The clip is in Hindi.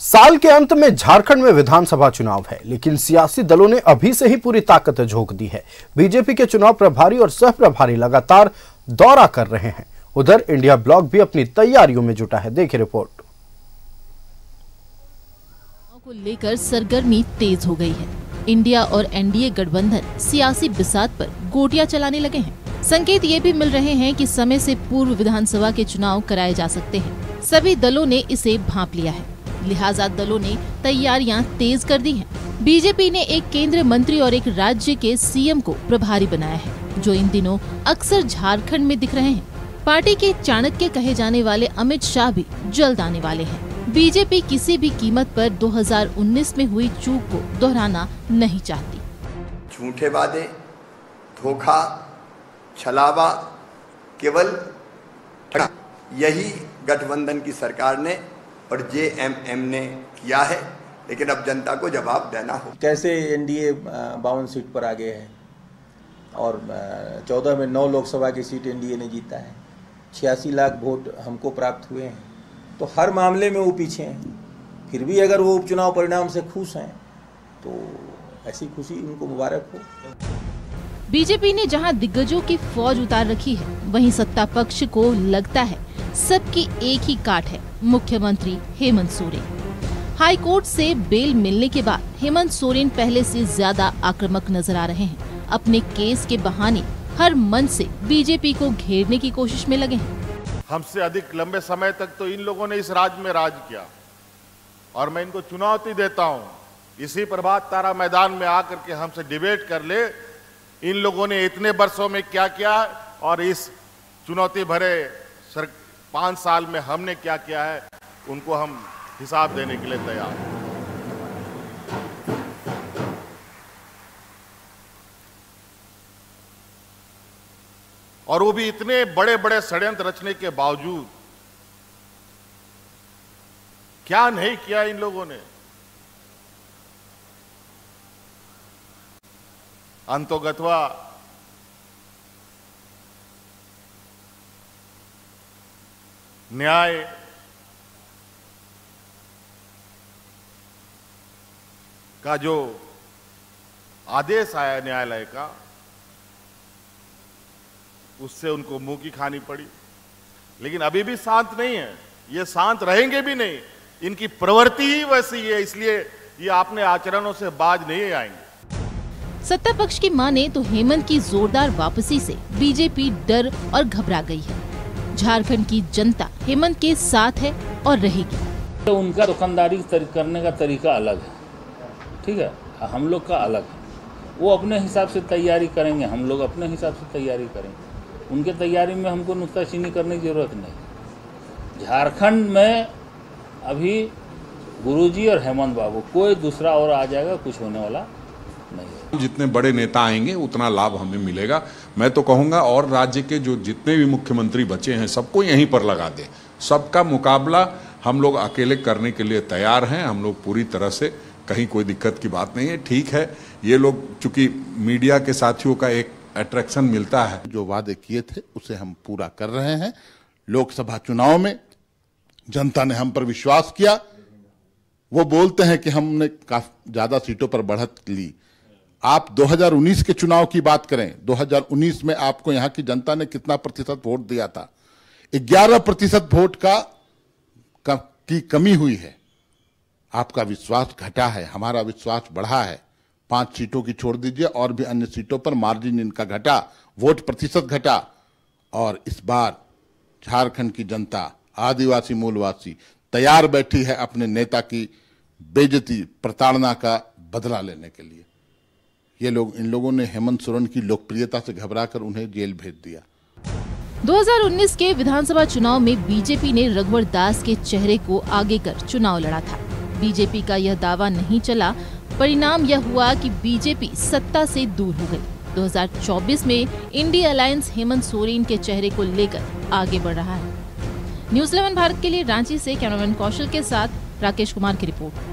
साल के अंत में झारखंड में विधानसभा चुनाव है, लेकिन सियासी दलों ने अभी से ही पूरी ताकत झोंक दी है। बीजेपी के चुनाव प्रभारी और सह प्रभारी लगातार दौरा कर रहे हैं। उधर इंडिया ब्लॉक भी अपनी तैयारियों में जुटा है। देखिए रिपोर्ट। को लेकर सरगर्मी तेज हो गई है। इंडिया और एनडीए गठबंधन सियासी बिसात पर गोटियां चलाने लगे हैं। संकेत ये भी मिल रहे हैं कि समय से पूर्व विधानसभा के चुनाव कराए जा सकते हैं। सभी दलों ने इसे भांप लिया है, लिहाजा दलों ने तैयारियां तेज कर दी हैं। बीजेपी ने एक केंद्रीय मंत्री और एक राज्य के सीएम को प्रभारी बनाया है, जो इन दिनों अक्सर झारखंड में दिख रहे हैं। पार्टी के चाणक्य कहे जाने वाले अमित शाह भी जल्द आने वाले हैं। बीजेपी किसी भी कीमत पर 2019 में हुई चूक को दोहराना नहीं चाहती। झूठे वादे, धोखा, छलावा, केवल यही गठबंधन की सरकार ने और जेएमएम ने किया है, लेकिन अब जनता को जवाब देना हो। कैसे एनडीए 52 सीट पर आ गए हैं और 14 में 9 लोकसभा की सीट एनडीए ने जीता है। 86 लाख वोट हमको प्राप्त हुए हैं, तो हर मामले में वो पीछे हैं। फिर भी अगर वो उपचुनाव परिणाम से खुश हैं तो ऐसी खुशी उनको मुबारक हो। बीजेपी ने जहां दिग्गजों की फौज उतार रखी है, वहीं सत्ता पक्ष को लगता है सबकी एक ही काट है, मुख्यमंत्री हेमंत सोरेन। हाई कोर्ट से बेल मिलने के बाद हेमंत सोरेन पहले से ज्यादा आक्रामक नजर आ रहे हैं। अपने केस के बहाने हर मंच से बीजेपी को घेरने की कोशिश में लगे हैं। हमसे अधिक लंबे समय तक तो इन लोगों ने इस राज्य में राज किया और मैं इनको चुनौती देता हूं, इसी प्रभात तारा मैदान में आकर के हमसे डिबेट कर ले, इन लोगों ने इतने वर्षों में क्या किया और इस चुनौती भरे 5 साल में हमने क्या किया है, उनको हम हिसाब देने के लिए तैयार हैं। और वो भी इतने बड़े बड़े षड्यंत्र रचने के बावजूद क्या नहीं किया इन लोगों ने। अंतोगत्वा न्याय का जो आदेश आया न्यायालय का, उससे उनको मुंह की खानी पड़ी, लेकिन अभी भी शांत नहीं है। ये शांत रहेंगे भी नहीं, इनकी प्रवृत्ति ही वैसी है, इसलिए ये अपने आचरणों से बाज नहीं आएंगे। सत्ता पक्ष की माने तो हेमंत की जोरदार वापसी से बीजेपी डर और घबरा गई है। झारखंड की जनता हेमंत के साथ है और रहेगी। तो उनका दुकानदारी करने का तरीका अलग है, ठीक है, हम लोग का अलग है। वो अपने हिसाब से तैयारी करेंगे, हम लोग अपने हिसाब से तैयारी करेंगे। उनके तैयारी में हमको नुक्ताचीनी करने की जरूरत नहीं। झारखंड में अभी गुरुजी और हेमंत बाबू, कोई दूसरा और आ जाएगा कुछ होने वाला नहीं। जितने बड़े नेता आएंगे उतना लाभ हमें मिलेगा। मैं तो कहूँगा और राज्य के जो जितने भी मुख्यमंत्री बचे हैं सबको यहीं पर लगा दें। सबका मुकाबला हम लोग अकेले करने के लिए तैयार हैं। हम लोग पूरी तरह से, कहीं कोई दिक्कत की बात नहीं है। ठीक है, ये लोग चूंकि मीडिया के साथियों का एक अट्रैक्शन मिलता है। जो वादे किए थे उसे हम पूरा कर रहे हैं। लोकसभा चुनाव में जनता ने हम पर विश्वास किया। वो बोलते हैं कि हमने काफी ज़्यादा सीटों पर बढ़त ली। आप 2019 के चुनाव की बात करें, 2019 में आपको यहाँ की जनता ने कितना प्रतिशत वोट दिया था? 11% वोट की कमी हुई है। आपका विश्वास घटा है, हमारा विश्वास बढ़ा है। 5 सीटों की छोड़ दीजिए, और भी अन्य सीटों पर मार्जिन इनका घटा, वोट प्रतिशत घटा। और इस बार झारखंड की जनता, आदिवासी मूलवासी, तैयार बैठी है अपने नेता की बेइज्जती, प्रताड़ना का बदला लेने के लिए। ये लोग, इन लोगों ने हेमंत सोरेन की लोकप्रियता से घबराकर उन्हें जेल भेज दिया। 2019 के विधानसभा चुनाव में बीजेपी ने रघुवर दास के चेहरे को आगे कर चुनाव लड़ा था। बीजेपी का यह दावा नहीं चला। परिणाम यह हुआ कि बीजेपी सत्ता से दूर हो गई। 2024 में इंडिया अलायंस हेमंत सोरेन के चेहरे को लेकर आगे बढ़ रहा है। न्यूज़ 11 भारत के लिए रांची से कैमरामैन कौशल के साथ राकेश कुमार की रिपोर्ट।